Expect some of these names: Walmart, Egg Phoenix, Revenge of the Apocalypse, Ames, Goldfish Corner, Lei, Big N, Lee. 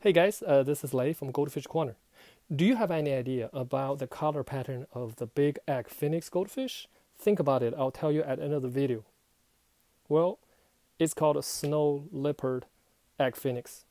Hey guys, this is Lei from Goldfish Corner. Do you have any idea about the color pattern of the big egg phoenix goldfish? Think about it, I'll tell you at the end of the video. Well, it's called a snow leopard egg phoenix.